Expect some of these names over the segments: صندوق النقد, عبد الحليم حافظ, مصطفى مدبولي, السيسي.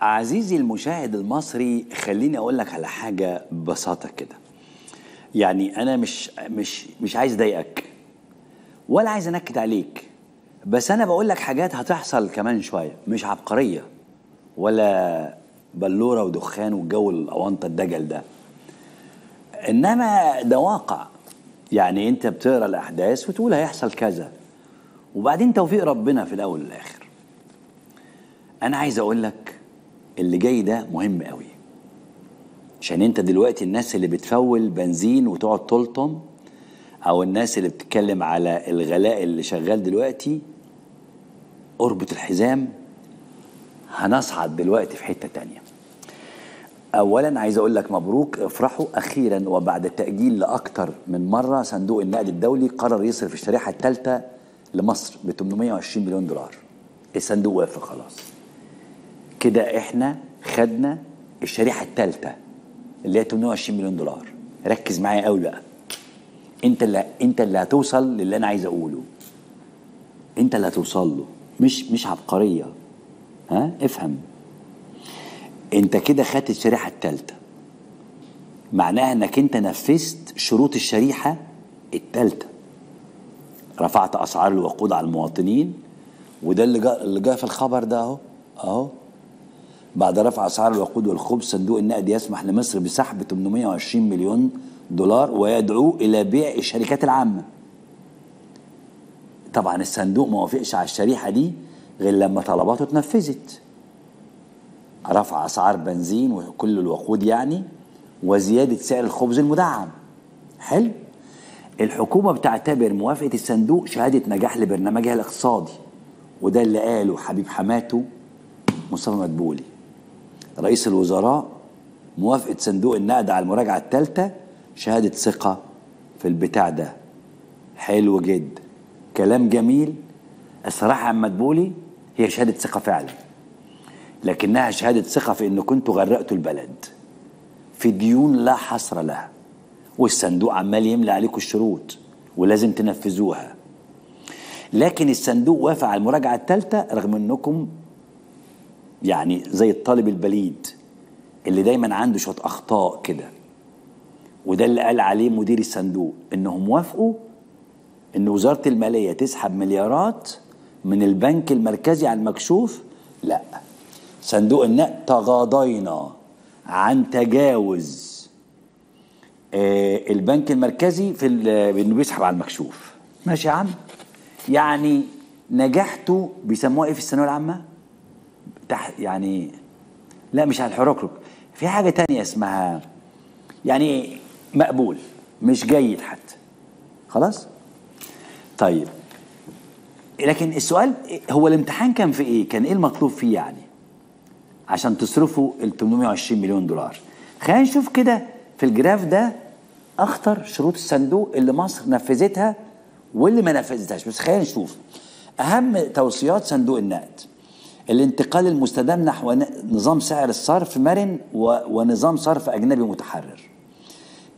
عزيزي المشاهد المصري، خليني اقول لك على حاجه ببساطه كده. يعني انا مش عايز اضايقك ولا عايز انكد عليك، بس انا بقول لك حاجات هتحصل كمان شويه، مش عبقريه ولا بلوره ودخان والجو الاونطه الدجل ده، انما ده واقع. يعني انت بتقرا الاحداث وتقول هيحصل كذا، وبعدين توفيق ربنا في الاول والاخر. أنا عايز أقول لك اللي جاي ده مهم قوي، عشان أنت دلوقتي الناس اللي بتفول بنزين وتقعد تلطم، أو الناس اللي بتتكلم على الغلاء اللي شغال دلوقتي، أربط الحزام، هنصعد دلوقتي في حتة تانية. أولاً عايز أقول لك مبروك، افرحوا أخيراً وبعد التأجيل لأكتر من مرة. صندوق النقد الدولي قرر يصرف الشريحة الثالثة لمصر ب 820 مليون دولار. الصندوق وافق خلاص. كده احنا خدنا الشريحه الثالثه اللي هي 820 مليون دولار. ركز معايا قوي بقى، انت اللي هتوصل للي انا عايز اقوله، انت اللي هتوصل له، مش عبقريه. ها، افهم. انت كده خدت الشريحه الثالثه، معناها انك انت نفذت شروط الشريحه الثالثه، رفعت اسعار الوقود على المواطنين، وده اللي جاء في الخبر ده اهو. بعد رفع اسعار الوقود والخبز، صندوق النقد يسمح لمصر بسحب 820 مليون دولار ويدعو الى بيع الشركات العامه. طبعا الصندوق ما وافقش على الشريحه دي غير لما طلباته اتنفذت. رفع اسعار بنزين وكل الوقود يعني، وزياده سعر الخبز المدعم. حلو. الحكومه بتعتبر موافقه الصندوق شهاده نجاح لبرنامجها الاقتصادي، وده اللي قاله حبيب حماته مصطفى مدبولي رئيس الوزراء. موافقة صندوق النقد على المراجعة الثالثة شهادة ثقة في البتاع ده. حلو جدا، كلام جميل. الصراحة يا عم مدبولي هي شهادة ثقة فعلا، لكنها شهادة ثقة في ان كنتوا غرقتوا البلد في ديون لا حصر لها، والصندوق عمال يملى عليكم الشروط ولازم تنفذوها. لكن الصندوق وافق على المراجعة الثالثة رغم انكم يعني زي الطالب البليد اللي دايما عنده شوية أخطاء كده، وده اللي قال عليه مدير الصندوق، إنهم وافقوا إن وزارة المالية تسحب مليارات من البنك المركزي على المكشوف. لا، صندوق النقد تغاضينا عن تجاوز البنك المركزي في إنه بيسحب على المكشوف. ماشي يا عم، يعني نجحتوا بيسموها إيه في الثانوية العامة؟ يعني لا، مش هنحركرك في حاجة تانية اسمها يعني مقبول، مش جيد حتى. خلاص؟ طيب، لكن السؤال هو الامتحان كان في ايه؟ كان ايه المطلوب فيه يعني عشان تصرفوا ال 820 مليون دولار؟ خلينا نشوف كده في الجراف ده اخطر شروط الصندوق اللي مصر نفذتها واللي ما نفذتهاش. بس خلينا نشوف اهم توصيات صندوق النقد. الانتقال المستدام نحو نظام سعر الصرف مرن ونظام صرف أجنبي متحرر.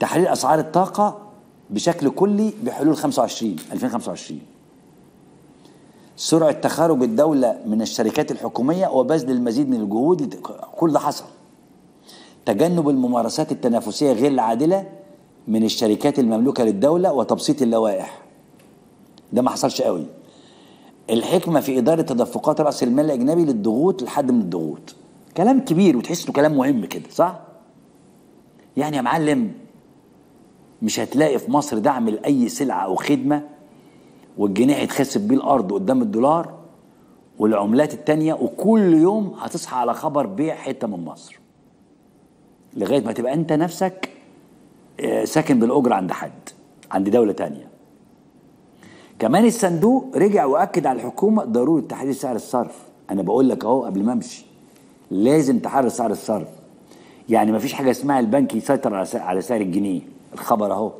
تحرير أسعار الطاقة بشكل كلي بحلول 2025. سرعة تخارج الدولة من الشركات الحكومية وبذل المزيد من الجهود، كل ده حصل. تجنب الممارسات التنافسية غير العادلة من الشركات المملوكة للدولة وتبسيط اللوائح، ده ما حصلش قوي. الحكمة في إدارة تدفقات رأس المال الأجنبي للضغوط لحد من الضغوط. كلام كبير وتحس إنه كلام مهم كده، صح؟ يعني يا معلم مش هتلاقي في مصر دعم لأي سلعة أو خدمة والجنيه هيتخسب بيه الأرض قدام الدولار والعملات التانية، وكل يوم هتصحى على خبر بيع حتة من مصر، لغاية ما تبقى أنت نفسك ساكن بالأجرة عند حد، عند دولة تانية. كمان الصندوق رجع واكد على الحكومه ضروره تحرير سعر الصرف. انا بقول لك اهو قبل ما امشي، لازم تحرر سعر الصرف. يعني مفيش حاجه اسمها البنك يسيطر على سعر الجنيه، الخبر اهو.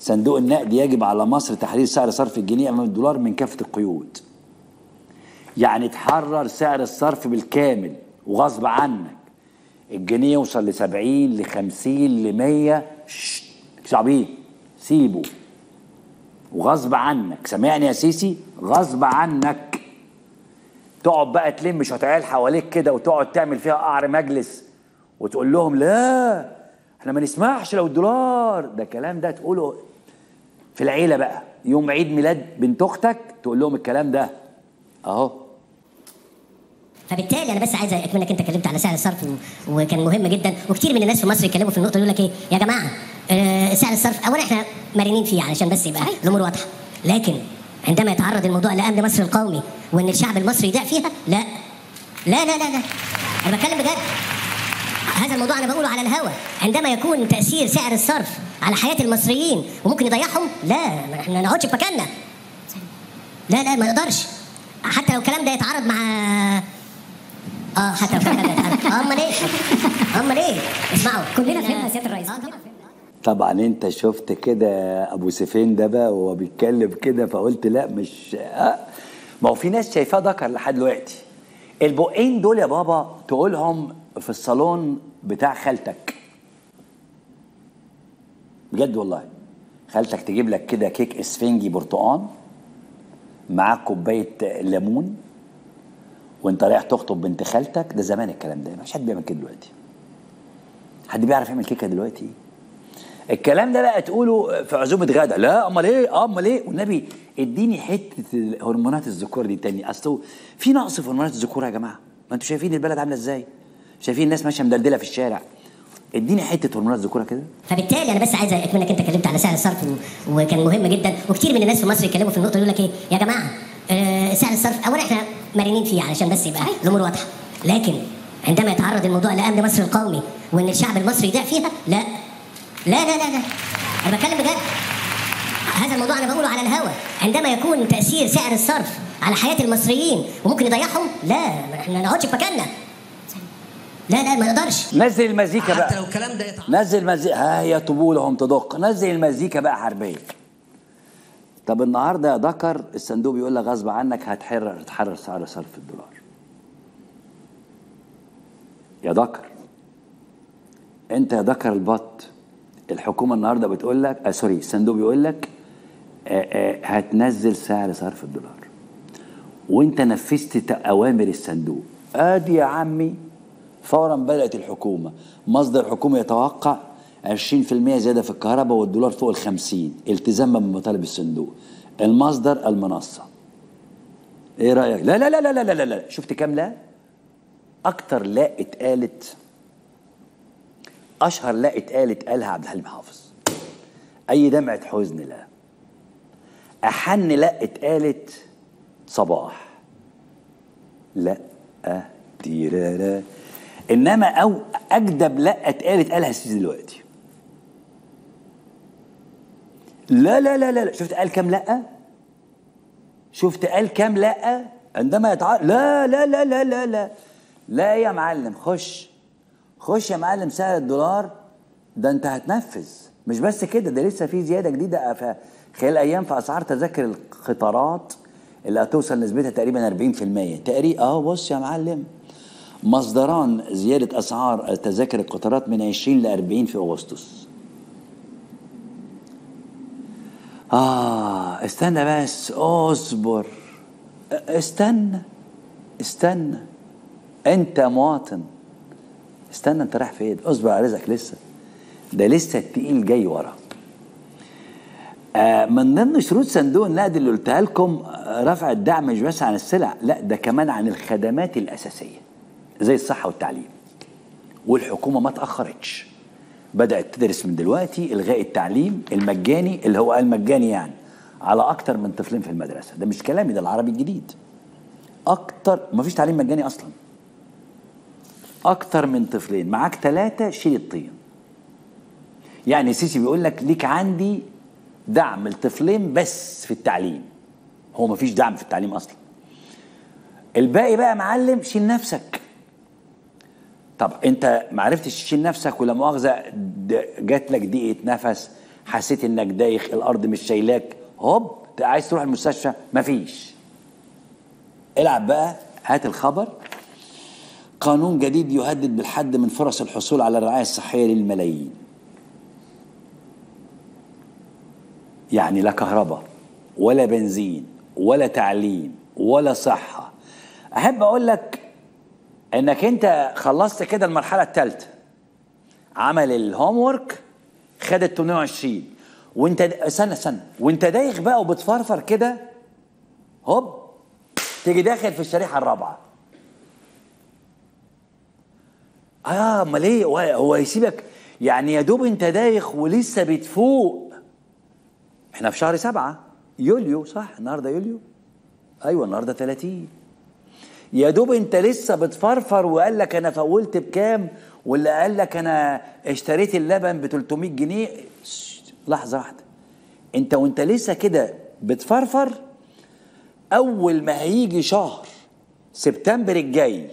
صندوق النقد يجب على مصر تحرير سعر صرف الجنيه امام الدولار من كافه القيود. يعني تحرر سعر الصرف بالكامل وغصب عنك. الجنيه يوصل ل 70 ل 50 ل 100، ششش صعبين، سيبه وغصب عنك. سامعني يا سيسي؟ غصب عنك. تقعد بقى تلم شوية حواليك كده وتقعد تعمل فيها قعر مجلس وتقول لهم لا احنا ما نسمحش لو الدولار ده. الكلام ده تقوله في العيله بقى يوم عيد ميلاد بنت اختك تقول لهم الكلام ده اهو. فبالتالي انا بس عايز اكملك، انت اتكلمت على سعر الصرف وكان مهم جدا، وكتير من الناس في مصر يتكلموا في النقطه يقول لك ايه يا جماعه سعر الصرف اولا احنا مرنين فيه علشان بس يبقى الامور واضحه، لكن عندما يتعرض الموضوع لامن مصر القومي وان الشعب المصري يضيع فيها لا لا لا لا لا انا بتكلم بجد، هذا الموضوع انا بقوله على الهوا. عندما يكون تاثير سعر الصرف على حياه المصريين وممكن يضيعهم لا احنا ما نقعدش في مكاننا، لا لا ما نقدرش، حتى لو الكلام ده يتعارض مع حتى لو الكلام ده يتعارض امال ايه اسمعوا كلنا فهمنا سياده الرئيس. طبعا انت شفت كده ابو سيفين ده بقى وهو بيتكلم كده فقلت لا مش ما هو في ناس شايفاه ذكر لحد دلوقتي. البقين دول يا بابا تقولهم في الصالون بتاع خالتك بجد والله، خالتك تجيب لك كده كيك اسفنجي برتقان معاه كوبايه ليمون وانت رايح تخطب بنت خالتك. ده زمان الكلام ده، مفيش حد بيعمل كده دلوقتي، حد بيعرف يعمل كيكه دلوقتي؟ الكلام ده بقى تقوله في عزومه غدا لا امال ايه والنبي اديني حته هرمونات الذكور دي تاني، اصل في نقص في هرمونات الذكور يا جماعه، ما انتوا شايفين البلد عامله ازاي؟ شايفين الناس ماشيه مدلدله في الشارع، اديني حته هرمونات ذكوره كده. فبالتالي انا بس عايز اكملك، انت اتكلمت على سعر الصرف وكان مهم جدا، وكتير من الناس في مصر يتكلموا في النقطه يقول لك ايه يا جماعه سعر الصرف اولا احنا مرنين فيه علشان بس يبقى الامور واضحه، لكن عندما يتعرض الموضوع لامن مصر القومي وان الشعب المصري يضيع فيها لا لا لا لا لا انا بتكلم بجد، هذا الموضوع انا بقوله على الهوا. عندما يكون تاثير سعر الصرف على حياه المصريين وممكن يضيعهم لا احنا ما نقعدش في مكاننا، لا لا ما نقدرش. نزل المزيكا بقى حتى لو الكلام ده يتعرض، نزل المزيكا، ها هي طبولهم تدق، نزل المزيكا بقى حربيه. طب النهارده يا دكر الصندوق بيقول لك غصب عنك هتحرر سعر صرف الدولار. يا دكر انت يا دكر البط، الحكومه النهارده بتقول لك سوري الصندوق بيقول لك هتنزل سعر صرف الدولار وانت نفذت اوامر الصندوق. ادي يا عمي فورا بدأت الحكومة، مصدر حكومي يتوقع 20% زيادة في الكهرباء والدولار فوق ال50 التزاما بمطالب الصندوق. المصدر المنصة. ايه رأيك؟ لا لا لا لا لا لا، شفت كام لا؟ أكتر لا اتقالت، أشهر لا اتقالت قالها عبد الحليم حافظ. أي دمعة حزن لا. أحن لا اتقالت صباح. لا تيرارا. انما او اجدب لا اتقالت قالها السيسي دلوقتي. لا لا لا لا شفت قال كام لا؟ شفت قال كام لا؟ عندما يتعرض لا لا لا لا لا لا لا يا معلم، خش يا معلم سعر الدولار ده انت هتنفذ. مش بس كده، ده لسه في زياده جديده في خلال ايام في اسعار تذاكر القطارات اللي هتوصل نسبتها تقريبا 40% تقريبا. بص يا معلم، مصدران زيادة أسعار تذاكر القطارات من 20 ل 40 في أغسطس. استنى بس، اصبر، استنى أنت مواطن، استنى أنت رايح فين؟ اصبر على رزقك، لسه ده لسه التقيل جاي ورا. من ضمن شروط صندوق النقد اللي قلتها لكم رفع الدعم مش بس عن السلع، لا ده كمان عن الخدمات الأساسية زي الصحة والتعليم. والحكومة ما تأخرتش، بدأت تدرس من دلوقتي إلغاء التعليم المجاني اللي هو قال مجاني يعني على أكتر من طفلين في المدرسة. ده مش كلامي، ده العربي الجديد. أكتر ما فيش تعليم مجاني أصلا، أكتر من طفلين، معاك 3 شيل الطين. يعني السيسي بيقول لك ليك عندي دعم لطفلين بس في التعليم، هو ما فيش دعم في التعليم أصلا، الباقي بقى معلم شيل نفسك. طب انت ما عرفتش تشيل نفسك ولا مؤاخذه جات لك ضيقه نفس، حسيت انك دايخ، الارض مش شايلاك، هوب عايز تروح المستشفى، مفيش. العب بقى، هات الخبر. قانون جديد يهدد بالحد من فرص الحصول على الرعايه الصحيه للملايين. يعني لا كهرباء ولا بنزين ولا تعليم ولا صحه، احب اقول لك انك انت خلصت كده المرحله الثالثه، عمل الهوم ورك، خد ال 28 وانت سنه وانت دايخ بقى وبتفرفر كده، هوب تيجي داخل في الشريحه الرابعه. امال ايه؟ هو يسيبك يعني؟ يا دوب انت دايخ ولسه بتفوق. احنا في شهر 7 يوليو، صح؟ النهارده يوليو، ايوه النهارده 30. يا دوب انت لسه بتفرفر وقال لك انا فولت بكام، ولا قال لك انا اشتريت اللبن ب 300 جنيه. لحظه واحده، انت وانت لسه كده بتفرفر، اول ما هيجي شهر سبتمبر الجاي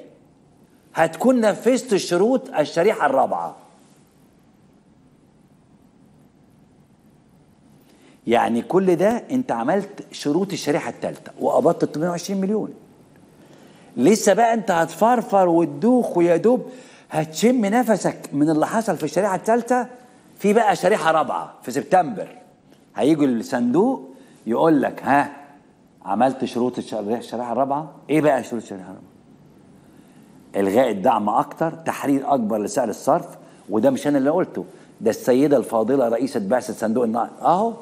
هتكون نفذت الشروط الشريحه الرابعه. يعني كل ده انت عملت شروط الشريحه الثالثه وقبضت 28 مليون. لسه بقى انت هتفرفر وتدوخ، ويا دوب هتشم نفسك من اللي حصل في الشريحه الثالثه. في بقى شريحه رابعه في سبتمبر، هيجي الصندوق يقول لك ها عملت شروط الشريحه الرابعه. ايه بقى شروط الشريحه الرابعه؟ الغاء الدعم اكتر، تحرير اكبر لسعر الصرف. وده مش انا اللي قلته، ده السيده الفاضله رئيسه بعثه صندوق النقد. اهو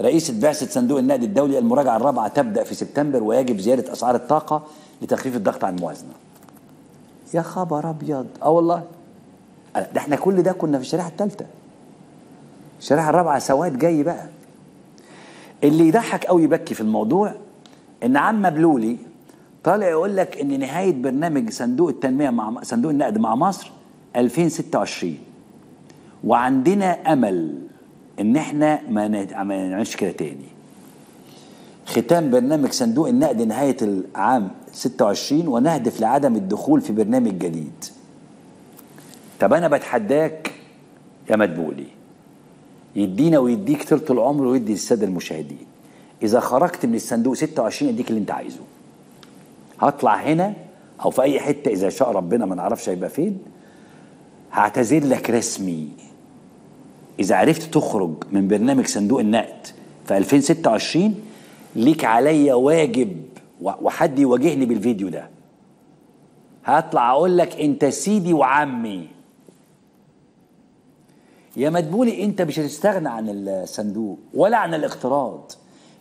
رئيسة بعثة صندوق النقد الدولي، المراجعة الرابعة تبدأ في سبتمبر، ويجب زيادة أسعار الطاقة لتخفيف الضغط عن الموازنة. يا خبر أبيض، والله ده احنا كل ده كنا في الشريحة الثالثة. الشريحة الرابعة سواد جاي بقى. اللي يضحك أو يبكي في الموضوع إن عم بلولي طالع يقول لك إن نهاية برنامج صندوق التنمية مع صندوق النقد مع مصر 2026، وعندنا أمل إن إحنا ما نعملش كده تاني. ختام برنامج صندوق النقد نهاية العام 26، ونهدف لعدم الدخول في برنامج جديد. طب أنا بتحداك يا مدبولي، يدينا ويديك طول العمر ويدي للسادة المشاهدين، إذا خرجت من الصندوق 26 أديك اللي أنت عايزه. هطلع هنا أو في أي حتة إذا شاء ربنا، ما نعرفش هيبقى فين، هعتذر لك رسمي. إذا عرفت تخرج من برنامج صندوق النقد في 2026 ليك عليا واجب، وحد يواجهني بالفيديو ده. هطلع أقول لك أنت سيدي وعمي يا مدبولي، أنت مش هتستغنى عن الصندوق ولا عن الاقتراض،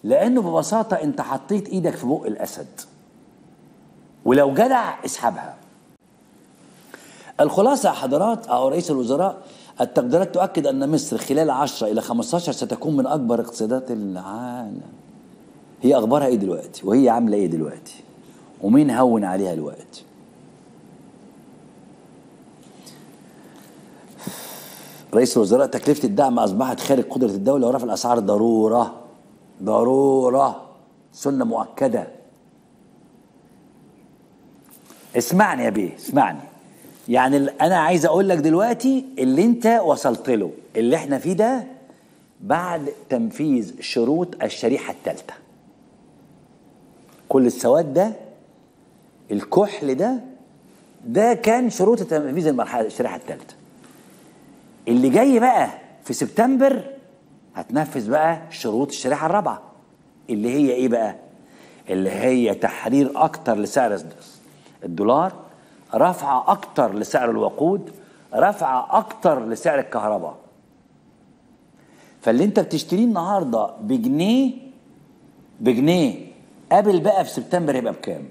لأنه ببساطة أنت حطيت إيدك في بق الأسد، ولو جدع اسحبها. الخلاصة يا حضرات أو رئيس الوزراء، التقديرات تؤكد أن مصر خلال 10 إلى 15 ستكون من أكبر اقتصادات العالم. هي أخبارها إيه دلوقتي؟ وهي عاملة إيه دلوقتي؟ ومين هون عليها الوقت؟ رئيس الوزراء، تكلفة الدعم أصبحت خارج قدرة الدولة، ورفع الأسعار ضرورة، سنة مؤكدة. اسمعني يا بيه، اسمعني. يعني أنا عايز أقول لك دلوقتي اللي أنت وصلت له، اللي إحنا فيه ده بعد تنفيذ شروط الشريحة الثالثة. كل السواد ده، الكحل ده كان شروط تنفيذ المرحلة الشريحة الثالثة. اللي جاي بقى في سبتمبر هتنفذ بقى شروط الشريحة الرابعة، اللي هي إيه بقى؟ اللي هي تحرير أكتر لسعر الدولار، رفعة أكتر لسعر الوقود، رفعة أكتر لسعر الكهرباء. فاللي أنت بتشتريه النهاردة بجنيه، قابل بقى في سبتمبر يبقى بكام؟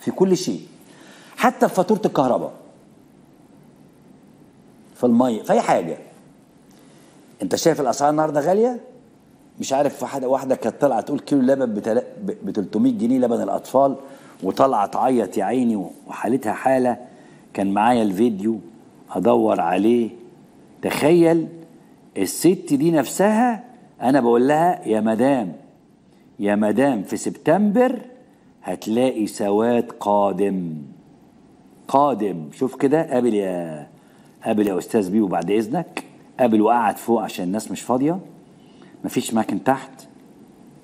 في كل شيء، حتى في فاتورة الكهرباء، في المية، في أي حاجة. أنت شايف الأسعار النهاردة غالية؟ مش عارف، واحدة كانت طالعة تقول كيلو لبن ب 300 جنيه لبن الأطفال، وطالعه تعيط يا عيني وحالتها حاله. كان معايا الفيديو ادور عليه. تخيل الست دي نفسها انا بقول لها يا مدام في سبتمبر هتلاقي سواد قادم. شوف كده، قابل يا استاذ بيه وبعد اذنك، قابل وقعد فوق عشان الناس مش فاضيه، مفيش اماكن تحت.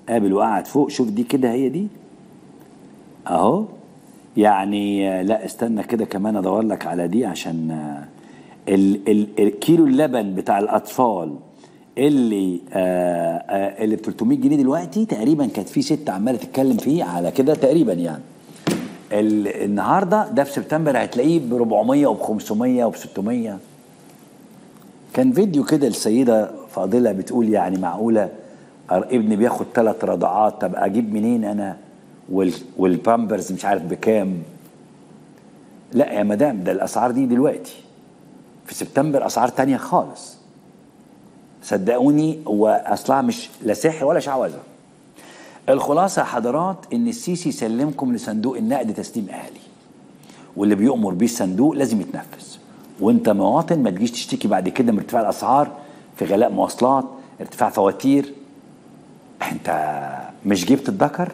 قابل وقعد فوق، شوف دي كده، هي دي اهو. يعني لا استنى كده كمان ادور لك على دي، عشان الكيلو اللبن بتاع الاطفال اللي ب 300 جنيه دلوقتي تقريبا، كانت في ست عماله تتكلم فيه على كده تقريبا، يعني النهارده ده في سبتمبر هتلاقيه ب 400 وب 500 وب 600. كان فيديو كده السيده فاضله بتقول يعني معقوله ابني بياخد 3 رضعات، طب اجيب منين انا؟ والبامبرز مش عارف بكام. لا يا مدام، ده الاسعار دي دلوقتي في سبتمبر اسعار تانية خالص صدقوني، واصلها مش لا سحر ولا شعوذه. الخلاصه يا حضرات ان السيسي يسلمكم لصندوق النقد تسليم اهلي، واللي بيؤمر بيه الصندوق لازم يتنفذ. وانت مواطن ما تجيش تشتكي بعد كده من ارتفاع الاسعار، في غلاء مواصلات، ارتفاع فواتير. انت مش جبت الذكر؟